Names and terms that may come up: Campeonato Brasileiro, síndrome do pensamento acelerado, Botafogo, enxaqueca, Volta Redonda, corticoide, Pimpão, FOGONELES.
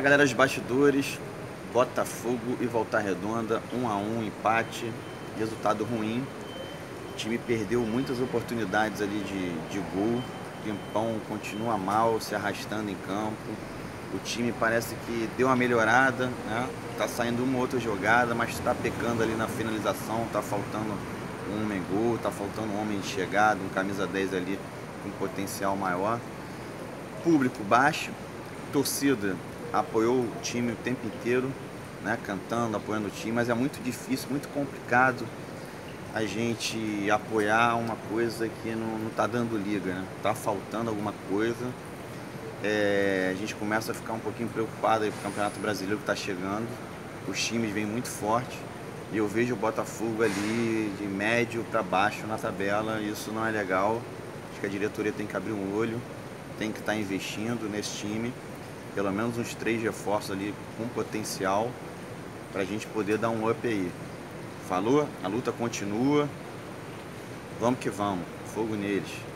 Fala galera dos bastidores, Botafogo e Volta Redonda, 1 a 1, empate, resultado ruim. O time perdeu muitas oportunidades ali de gol. Pimpão continua mal, se arrastando em campo. O time parece que deu uma melhorada, né? Tá saindo uma ou outra jogada, mas tá pecando ali na finalização, tá faltando um homem gol, tá faltando um homem de chegada, um camisa 10 ali com potencial maior. Público baixo, torcida apoiou o time o tempo inteiro, né? Cantando, apoiando o time, mas é muito difícil, muito complicado a gente apoiar uma coisa que não tá dando liga, né? Tá faltando alguma coisa. A gente começa a ficar um pouquinho preocupado aí com o Campeonato Brasileiro que está chegando. Os times vêm muito forte e eu vejo o Botafogo ali de médio para baixo na tabela. Isso não é legal. Acho que a diretoria tem que abrir um olho, tem que estar investindo nesse time, pelo menos uns 3 reforços ali com potencial para a gente poder dar um up aí. Falou? A luta continua. Vamos que vamos. Fogo neles.